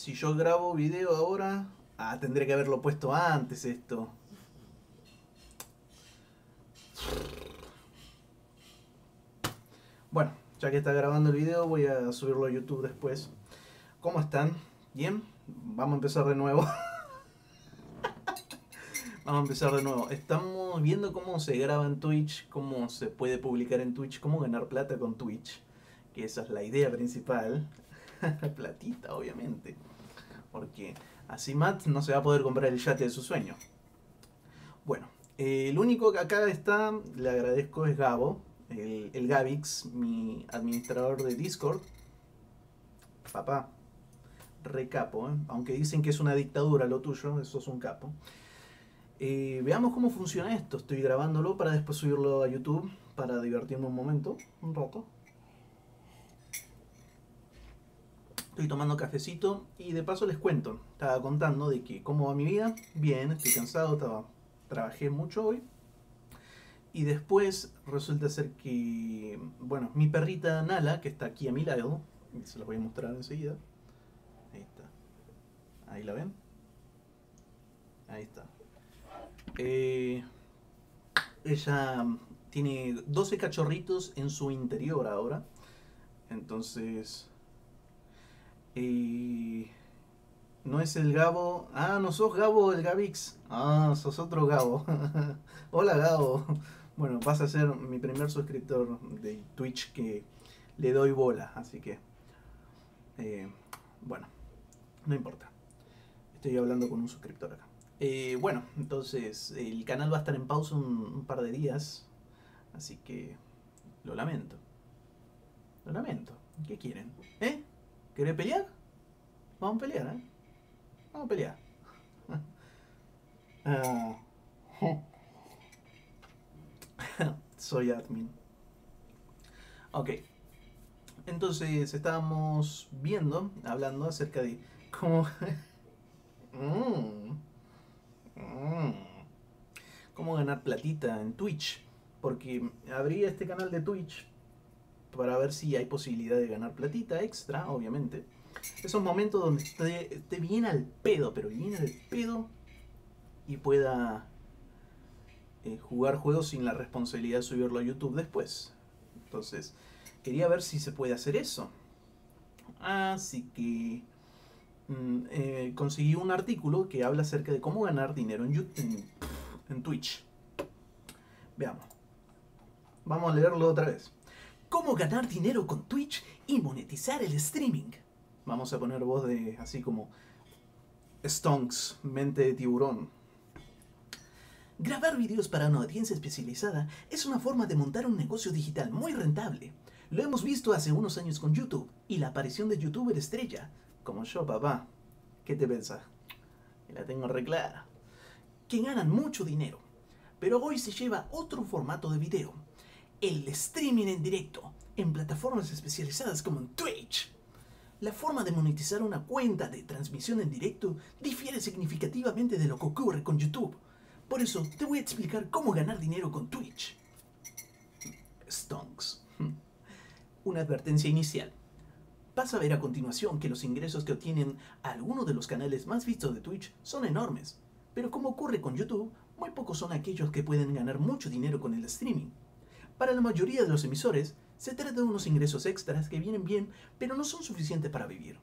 si yo grabo video ahora... Ah, tendré que haberlo puesto antes esto. Bueno, ya que está grabando el video, voy a subirlo a YouTube después. ¿Cómo están? ¿Bien? Vamos a empezar de nuevo. Vamos a empezar de nuevo. Estamos viendo cómo se graba en Twitch, cómo se puede publicar en Twitch, cómo ganar plata con Twitch. Que esa es la idea principal. Platita, obviamente. Porque así Matt no se va a poder comprar el yate de su sueño. Bueno, el único que acá está, le agradezco, es Gabo. El Gavix, mi administrador de Discord. Papá, recapo, ¿eh? Aunque dicen que es una dictadura lo tuyo, eso es un capo. Veamos cómo funciona esto. Estoy grabándolo para después subirlo a YouTube, para divertirme un momento, un rato. Estoy tomando cafecito y de paso les cuento. Estaba contando de que cómo va mi vida. Bien, estoy cansado, trabajé mucho hoy. Y después resulta ser que, bueno, mi perrita Nala, que está aquí a mi lado, se la voy a mostrar enseguida. Ahí está. Ahí la ven. Ahí está. Ella tiene 12 cachorritos en su interior ahora. Entonces... no es el Gabo. Ah, no sos Gabo, el Gavix. Ah, sos otro Gabo. Hola, Gabo. Bueno, vas a ser mi primer suscriptor de Twitch que le doy bola, así que bueno, no importa. Estoy hablando con un suscriptor acá. Bueno, entonces el canal va a estar en pausa un par de días, así que lo lamento. Lo lamento. ¿Qué quieren? ¿Eh? ¿Querés pelear? Vamos a pelear, ¿eh? Vamos a pelear. Soy admin. Ok. Entonces estábamos viendo, hablando acerca de cómo... cómo ganar platita en Twitch. Porque abrí este canal de Twitch para ver si hay posibilidad de ganar platita extra, obviamente. Esos momentos donde esté bien al pedo, pero bien al pedo, y pueda jugar juegos sin la responsabilidad de subirlo a YouTube después. Entonces, quería ver si se puede hacer eso. Así que conseguí un artículo que habla acerca de cómo ganar dinero en YouTube, en Twitch. Veamos. Vamos a leerlo otra vez. ¿Cómo ganar dinero con Twitch y monetizar el streaming? Vamos a poner voz de así como Stonks, mente de tiburón. Grabar videos para una audiencia especializada es una forma de montar un negocio digital muy rentable. Lo hemos visto hace unos años con YouTube y la aparición de youtuber estrella. Como yo, papá. ¿Qué te pensás? La tengo re clara. Que ganan mucho dinero. Pero hoy se lleva otro formato de video. El streaming en directo, en plataformas especializadas como en Twitch. La forma de monetizar una cuenta de transmisión en directo difiere significativamente de lo que ocurre con YouTube. Por eso te voy a explicar cómo ganar dinero con Twitch. Stonks. Una advertencia inicial. Vas a ver a continuación que los ingresos que obtienen algunos de los canales más vistos de Twitch son enormes. Pero como ocurre con YouTube, muy pocos son aquellos que pueden ganar mucho dinero con el streaming. Para la mayoría de los emisores, se trata de unos ingresos extras que vienen bien, pero no son suficientes para vivir.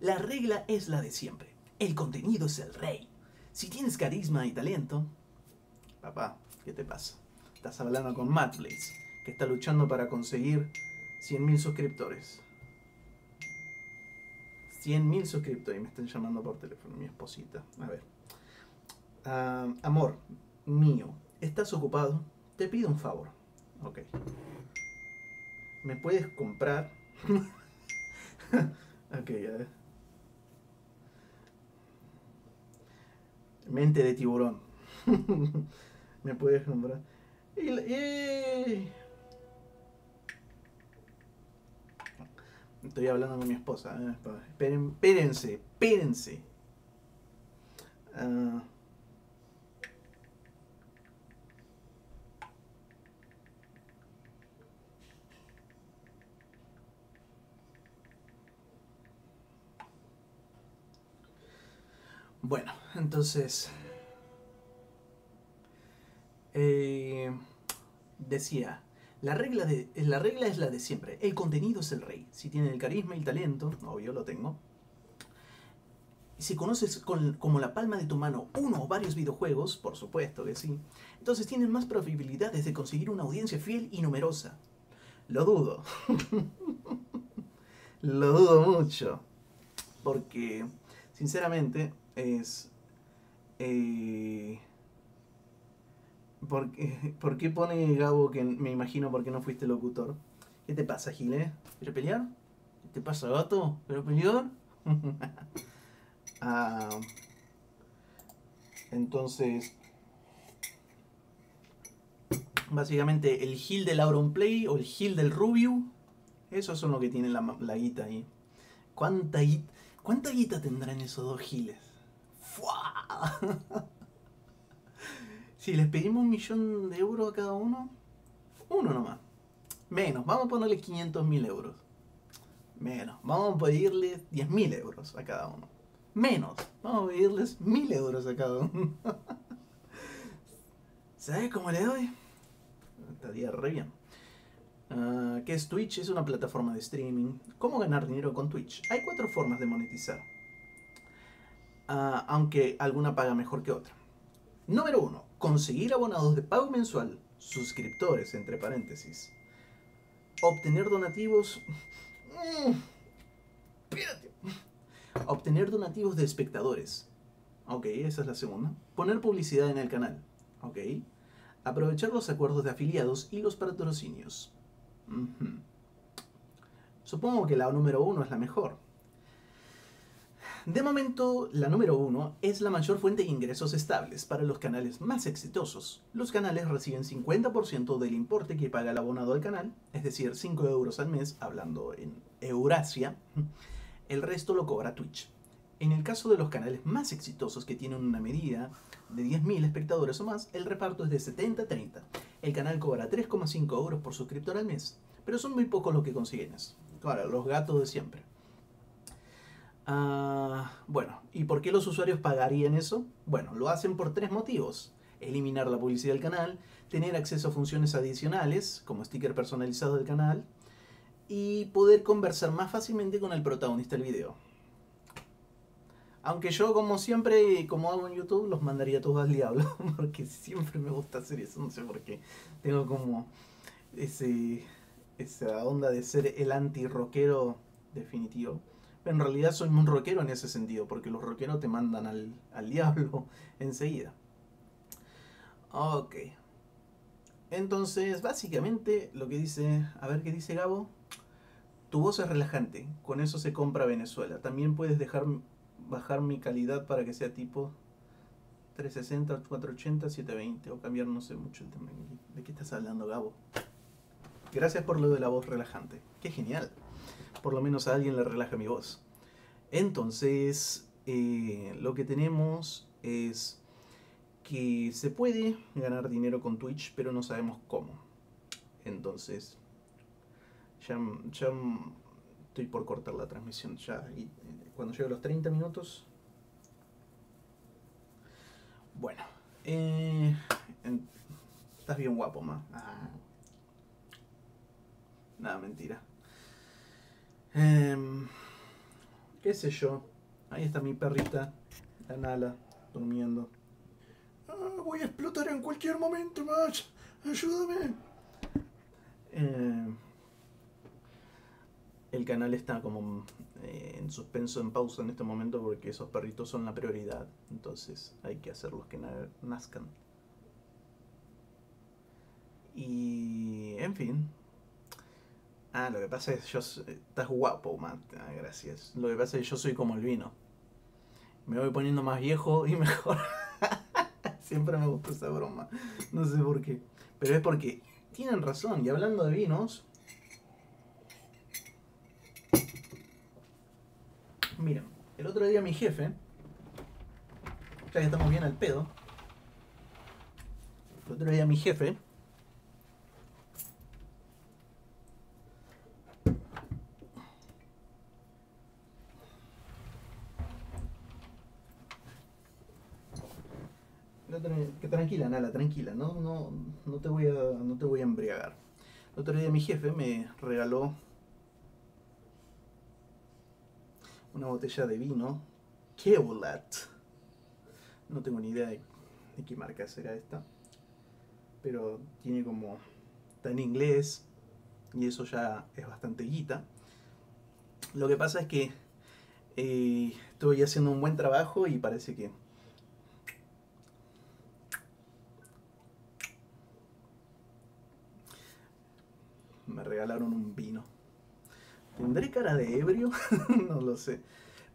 La regla es la de siempre. El contenido es el rey. Si tienes carisma y talento... Papá, ¿qué te pasa? Estás hablando con Matt Blaze, que está luchando para conseguir 100.000 suscriptores. 100.000 suscriptores. Me están llamando por teléfono, mi esposita. A ver. Amor mío, ¿estás ocupado? Te pido un favor. Ok. ¿Me puedes comprar? Ok, a ver. Mente de tiburón. ¿Me puedes comprar? Estoy hablando con mi esposa. Espérense, espérense. Bueno, entonces... decía, la regla es la de siempre. El contenido es el rey. Si tienen el carisma y el talento, obvio, lo tengo. Si conoces como la palma de tu mano uno o varios videojuegos, por supuesto que sí, entonces tienen más probabilidades de conseguir una audiencia fiel y numerosa. Lo dudo. Lo dudo mucho. Porque, sinceramente, es... ¿Por qué pone Gabo que me imagino por qué no fuiste locutor? ¿Qué te pasa, Gile? ¿Quieres pelear? ¿Qué te pasa, gato? ¿Quieres pelear? Entonces, básicamente el Gil del Auron Play o el Gil del Rubiu, esos son los que tienen la guita ahí. ¿Cuánta guita tendrán esos dos giles? ¡Fua! Si les pedimos 1.000.000 de euros a cada uno, uno nomás. Menos, vamos a ponerle 500.000 euros. Menos, vamos a pedirle 10.000 euros a cada uno. Menos, vamos a pedirles 1.000 euros a cada uno. ¿Sabes cómo le doy? Estaría re bien. ¿Qué es Twitch? Es una plataforma de streaming. ¿Cómo ganar dinero con Twitch? Hay 4 formas de monetizar. Aunque alguna paga mejor que otra. Número 1. Conseguir abonados de pago mensual, suscriptores, entre paréntesis. Obtener donativos... Espérate. Obtener donativos de espectadores. Ok, esa es la segunda. Poner publicidad en el canal. Ok. Aprovechar los acuerdos de afiliados y los patrocinios. Supongo que la número 1 es la mejor. De momento, la número 1 es la mayor fuente de ingresos estables para los canales más exitosos. Los canales reciben 50% del importe que paga el abonado al canal, es decir, 5 euros al mes, hablando en Eurasia. El resto lo cobra Twitch. En el caso de los canales más exitosos que tienen una medida de 10.000 espectadores o más, el reparto es de 70-30. El canal cobra 3,5 euros por suscriptor al mes, pero son muy pocos los que consiguen eso. Claro, los gatos de siempre. Bueno, ¿y por qué los usuarios pagarían eso? Bueno, lo hacen por 3 motivos. Eliminar la publicidad del canal, tener acceso a funciones adicionales, como sticker personalizado del canal, y poder conversar más fácilmente con el protagonista del video. Aunque yo, como siempre, como hago en YouTube, los mandaría todos al diablo, porque siempre me gusta hacer eso, no sé por qué. Tengo como esa onda de ser el anti-rockero definitivo. En realidad soy un rockero en ese sentido, porque los rockeros te mandan al diablo enseguida. Ok. Entonces, básicamente, lo que dice... A ver qué dice Gabo. Tu voz es relajante. Con eso se compra Venezuela. También puedes bajar mi calidad para que sea tipo 360, 480, 720. O cambiar, no sé mucho el tema. ¿De qué estás hablando, Gabo? Gracias por lo de la voz relajante. ¡Qué genial! Por lo menos a alguien le relaja mi voz. Entonces, lo que tenemos es que se puede ganar dinero con Twitch, pero no sabemos cómo. Entonces, ya estoy por cortar la transmisión. Ya, y cuando llegue a los 30 minutos... Bueno. Estás bien guapo, ma. Ah. Nada, mentira. Qué sé yo. Ahí está mi perrita, la Nala, durmiendo. Voy a explotar en cualquier momento, Mach. Ayúdame. El canal está como en suspenso, en pausa en este momento, porque esos perritos son la prioridad. Entonces hay que hacerlos que nazcan. Y... en fin. Ah, lo que pasa es que estás guapo, Matt. Ah, gracias. Lo que pasa es que yo soy como el vino. Me voy poniendo más viejo y mejor. Siempre me gustó esa broma. No sé por qué. Pero es porque tienen razón. Y hablando de vinos... Miren, el otro día mi jefe... Ya que estamos bien al pedo. El otro día mi jefe... Que tranquila, Nala, tranquila, no te voy a embriagar. El otro día mi jefe me regaló una botella de vino Chevalet. No tengo ni idea de qué marca será esta, pero tiene como... está en inglés y eso ya es bastante guita. Lo que pasa es que estoy haciendo un buen trabajo y parece que... me regalaron un vino. ¿Tendré cara de ebrio? No lo sé.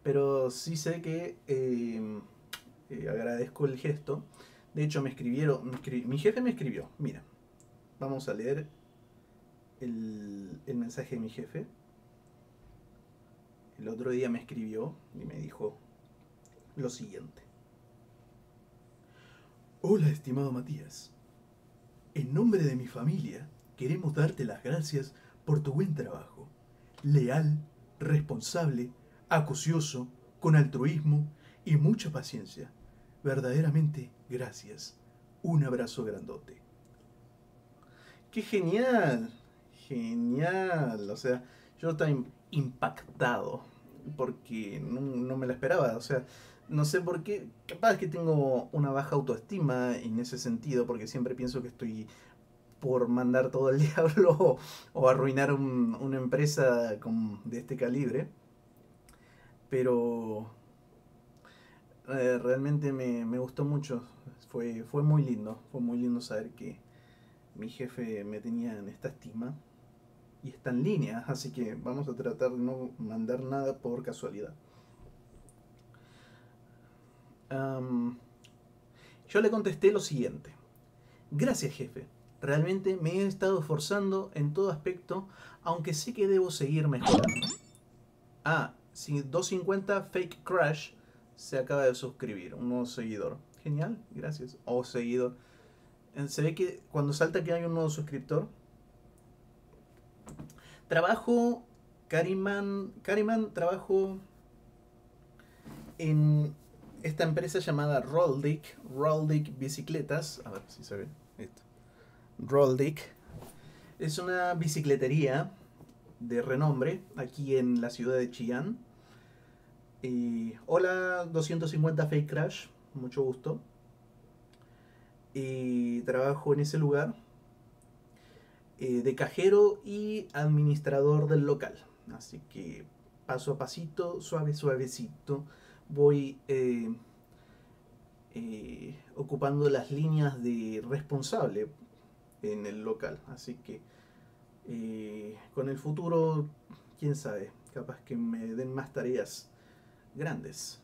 Pero sí sé que agradezco el gesto. De hecho, me escribieron... mi jefe me escribió. Mira, vamos a leer el mensaje de mi jefe. El otro día me escribió y me dijo lo siguiente. Hola, estimado Matías. En nombre de mi familia, queremos darte las gracias por tu buen trabajo. Leal, responsable, acucioso, con altruismo y mucha paciencia. Verdaderamente, gracias. Un abrazo grandote. ¡Qué genial! Genial. O sea, yo estaba impactado porque no me la esperaba. O sea, no sé por qué. Capaz que tengo una baja autoestima en ese sentido porque siempre pienso que estoy... por mandar todo el diablo o arruinar una empresa de este calibre. Pero realmente me gustó mucho. Fue muy lindo. Fue muy lindo saber que mi jefe me tenía en esta estima. Y está en línea. Así que vamos a tratar de no mandar nada por casualidad. Yo le contesté lo siguiente. Gracias, jefe. Realmente me he estado esforzando en todo aspecto, aunque sé que debo seguir mejorando. Ah, 250 Fake Crash se acaba de suscribir, un nuevo seguidor. Genial, gracias. O seguidor. Se ve que cuando salta que hay un nuevo suscriptor. Trabajo, Kariman, trabajo en esta empresa llamada Roldic, Roldic Bicicletas. A ver si se ve esto. Roldic es una bicicletería de renombre aquí en la ciudad de Chillán. Hola 250 Fake Crash, mucho gusto. Trabajo en ese lugar de cajero y administrador del local. Así que paso a pasito, suave, suavecito, voy ocupando las líneas de responsable en el local, así que con el futuro, quién sabe, capaz que me den más tareas grandes.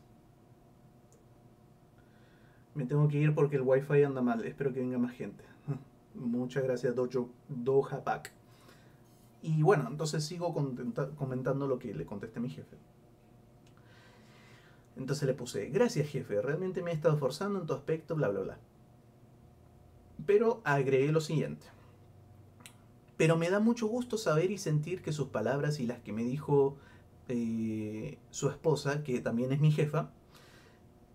Me tengo que ir porque el wifi anda mal, espero que venga más gente. Muchas gracias, Doja Pack. Y bueno, entonces sigo comentando lo que le contesté a mi jefe. Entonces le puse, gracias jefe, realmente me he estado esforzando en todo aspecto, bla bla bla. Pero agregué lo siguiente. Pero me da mucho gusto saber y sentir que sus palabras y las que me dijo su esposa, que también es mi jefa,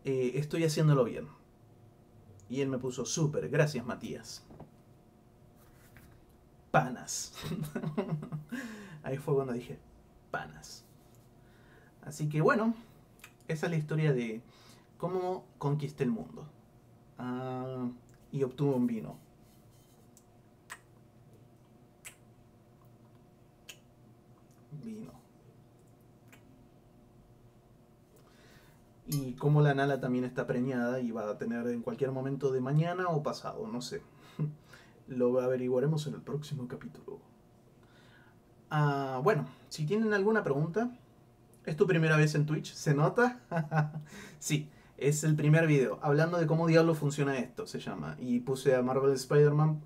estoy haciéndolo bien. Y él me puso, súper, gracias Matías. Panas. Ahí fue cuando dije, panas. Así que bueno, esa es la historia de cómo conquisté el mundo. Y obtuvo un vino. Y como la Nala también está preñada y va a tener en cualquier momento de mañana o pasado, no sé. Lo averiguaremos en el próximo capítulo. Bueno, si tienen alguna pregunta. ¿Es tu primera vez en Twitch? ¿Se nota? Sí. Es el primer video, hablando de cómo diablo funciona esto, se llama. Y puse a Marvel Spider-Man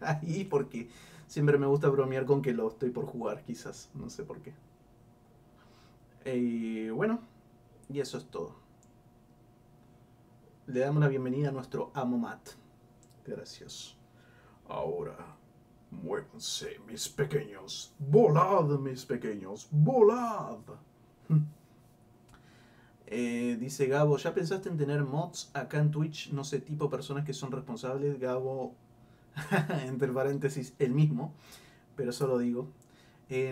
ahí porque siempre me gusta bromear con que lo estoy por jugar, quizás. No sé por qué. Bueno, y eso es todo. Le damos la bienvenida a nuestro amo Matt. Gracias. Ahora, muévanse mis pequeños. Volad, mis pequeños. Volad. Dice Gabo, ¿ya pensaste en tener mods acá en Twitch? No sé, tipo personas que son responsables. Gabo, entre paréntesis, el mismo, pero eso lo digo.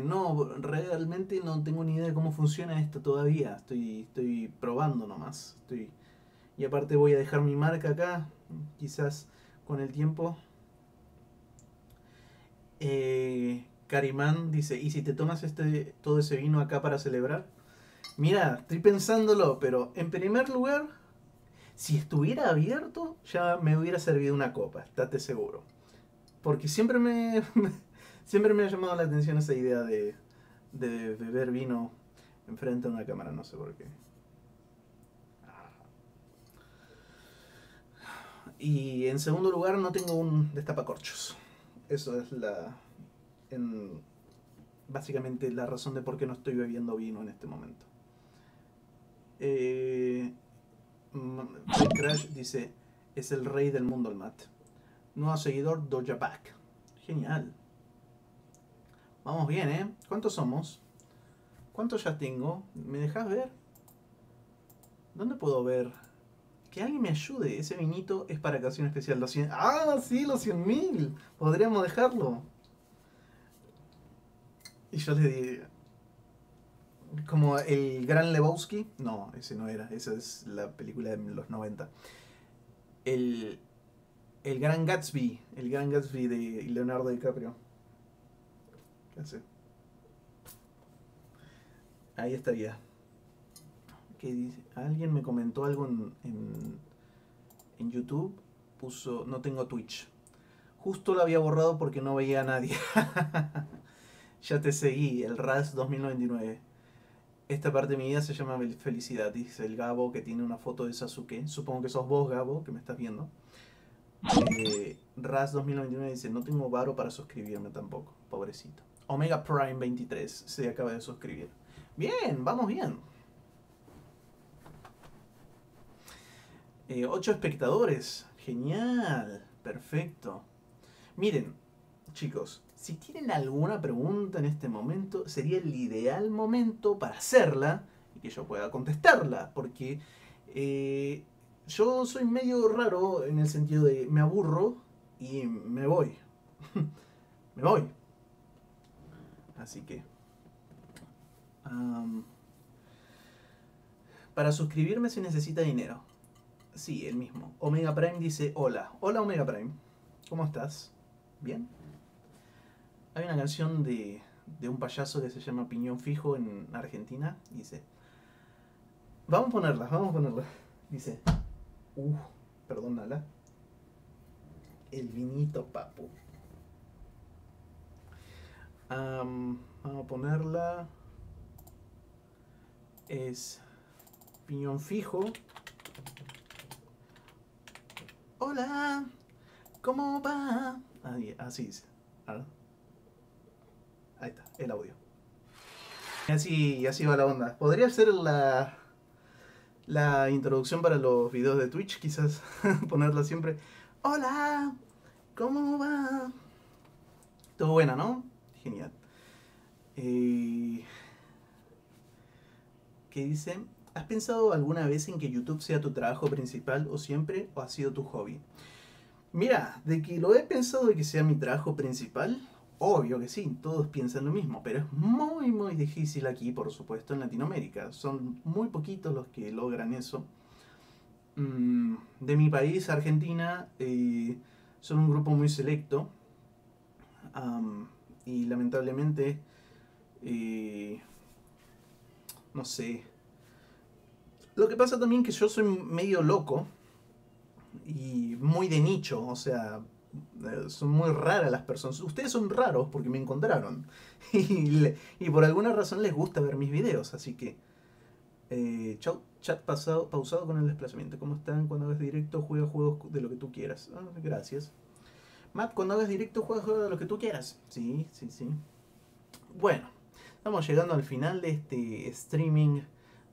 No, realmente no tengo ni idea de cómo funciona esto todavía. Estoy probando nomás. Y aparte voy a dejar mi marca acá, quizás con el tiempo. Carimán dice, ¿y si te tomas todo ese vino acá para celebrar? Mira, estoy pensándolo, pero en primer lugar, si estuviera abierto, ya me hubiera servido una copa, estate seguro. Porque siempre me ha llamado la atención esa idea de beber vino enfrente a una cámara, no sé por qué. Y en segundo lugar, no tengo un destapacorchos. Eso es básicamente la razón de por qué no estoy bebiendo vino en este momento. Crash dice, es el rey del mundo el Matt. Nuevo seguidor, Doja Pack. Genial. Vamos bien, ¿eh? ¿Cuántos somos? ¿Cuántos ya tengo? ¿Me dejas ver? ¿Dónde puedo ver? Que alguien me ayude. Ese vinito es para ocasión especial. Los 100... ¡Ah, sí! Los 100.000. Podríamos dejarlo. Y yo le di... Como el Gran Lebowski. No, ese no era. Esa es la película de los 90. El Gran Gatsby. El Gran Gatsby de Leonardo DiCaprio. ¿Qué hace? Ahí estaría. ¿Qué dice? Alguien me comentó algo en YouTube. Puso, no tengo Twitch. Justo lo había borrado porque no veía a nadie. Ya te seguí, el RAS 2099. Esta parte de mi vida se llama felicidad, dice el Gabo, que tiene una foto de Sasuke. Supongo que sos vos, Gabo, que me estás viendo. RAS 2099 dice, no tengo varo para suscribirme tampoco, pobrecito. Omega Prime 23 se acaba de suscribir. Bien, vamos bien. 8 espectadores, genial, perfecto. Miren, chicos, si tienen alguna pregunta en este momento, sería el ideal momento para hacerla y que yo pueda contestarla, porque yo soy medio raro en el sentido de me aburro y me voy. Me voy. Así que... para suscribirme se necesita dinero. Sí, el mismo. Omega Prime dice hola. Hola Omega Prime. ¿Cómo estás? ¿Bien? Hay una canción de un payaso que se llama Piñón Fijo en Argentina. Dice... Vamos a ponerla, vamos a ponerla. Dice... perdónala. El vinito, papu. Vamos a ponerla. Es... Piñón Fijo. Hola, ¿cómo va? Así es. Ahí está, el audio. Así va la onda. Podría ser la introducción para los videos de Twitch, quizás. Ponerla siempre. Hola, ¿cómo va? Todo buena, ¿no? Genial. ¿Qué dice? ¿Has pensado alguna vez en que YouTube sea tu trabajo principal o siempre o ha sido tu hobby? Mira, de que lo he pensado de que sea mi trabajo principal, obvio que sí, todos piensan lo mismo, pero es muy muy difícil aquí, por supuesto, en Latinoamérica. Son muy poquitos los que logran eso. De mi país, Argentina, son un grupo muy selecto. Y lamentablemente, no sé. Lo que pasa también es que yo soy medio loco. Y muy de nicho, o sea, son muy raras las personas. Ustedes son raros porque me encontraron. Y por alguna razón les gusta ver mis videos, así que... chau, chat pausado con el desplazamiento. ¿Cómo están? Cuando hagas directo, juega juegos de lo que tú quieras. Ah, gracias. Matt, cuando hagas directo, juega juegos de lo que tú quieras. Sí, sí, sí. Bueno, estamos llegando al final de este streaming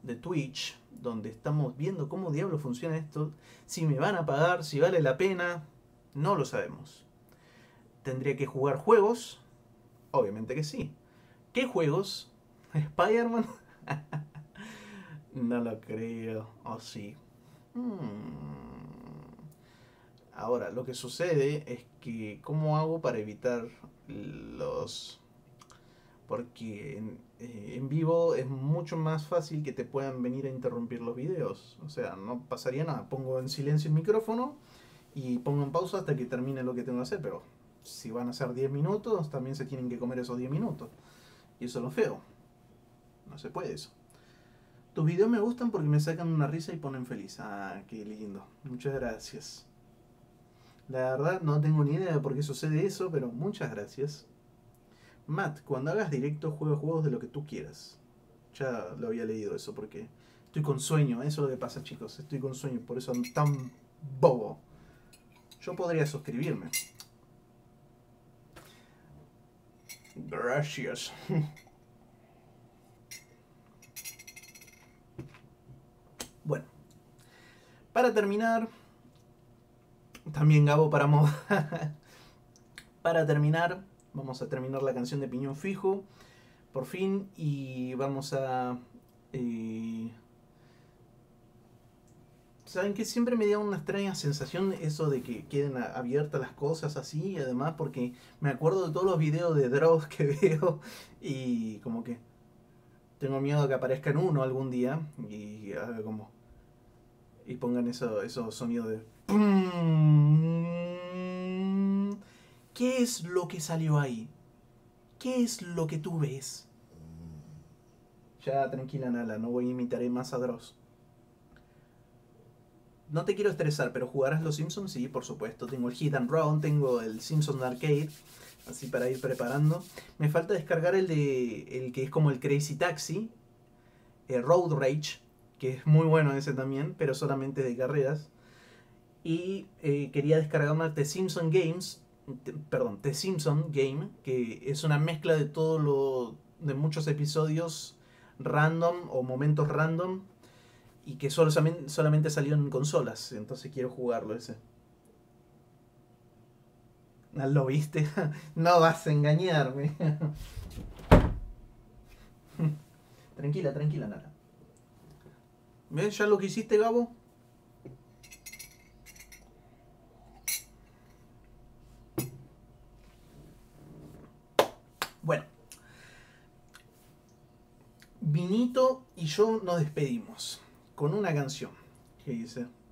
de Twitch, donde estamos viendo cómo diablo funciona esto, si me van a pagar, si vale la pena, no lo sabemos. ¿Tendría que jugar juegos? Obviamente que sí. ¿Qué juegos? ¿Spider-Man? No lo creo. ¿O sí? Ahora, lo que sucede es que... ¿Cómo hago para evitar los...? Porque en vivo es mucho más fácil que te puedan venir a interrumpir los videos. O sea, no pasaría nada. Pongo en silencio el micrófono y pongo en pausa hasta que termine lo que tengo que hacer. Pero si van a ser 10 minutos, también se tienen que comer esos 10 minutos. Y eso es lo feo. No se puede eso. Tus videos me gustan porque me sacan una risa y ponen feliz. Ah, qué lindo. Muchas gracias. La verdad no tengo ni idea de por qué sucede eso, pero muchas gracias. Matt, cuando hagas directo juega juegos de lo que tú quieras. Ya lo había leído eso porque estoy con sueño. Eso es lo que pasa, chicos. Estoy con sueño. Por eso ando tan bobo. Yo podría suscribirme. Gracias. Bueno. Para terminar... También Gabo para moda. Para terminar... Vamos a terminar la canción de Piñón Fijo, por fin, y vamos a... ¿Saben qué? Siempre me da una extraña sensación eso de que queden abiertas las cosas así, y además porque me acuerdo de todos los videos de Dross que veo, y como que tengo miedo de que aparezcan uno algún día, y haga como... Y pongan esos sonidos de... ¡pum! ¿Qué es lo que salió ahí? ¿Qué es lo que tú ves? Ya, tranquila, Nala, no voy a imitar más a Dross. No te quiero estresar, pero ¿jugarás los Simpsons? Sí, por supuesto. Tengo el Hit and Run, tengo el Simpsons Arcade, así para ir preparando. Me falta descargar el que es como el Crazy Taxi, el Road Rage, que es muy bueno ese también, pero solamente de carreras. Y quería descargarme The Simpsons Game, que es una mezcla de de muchos episodios random o momentos random y que solamente salió en consolas, entonces quiero jugarlo ese. ¿Lo viste? No vas a engañarme. Tranquila, tranquila, Nara. ¿Ves ya lo que hiciste, Gabo? Bueno, Vinito y yo nos despedimos con una canción que dice...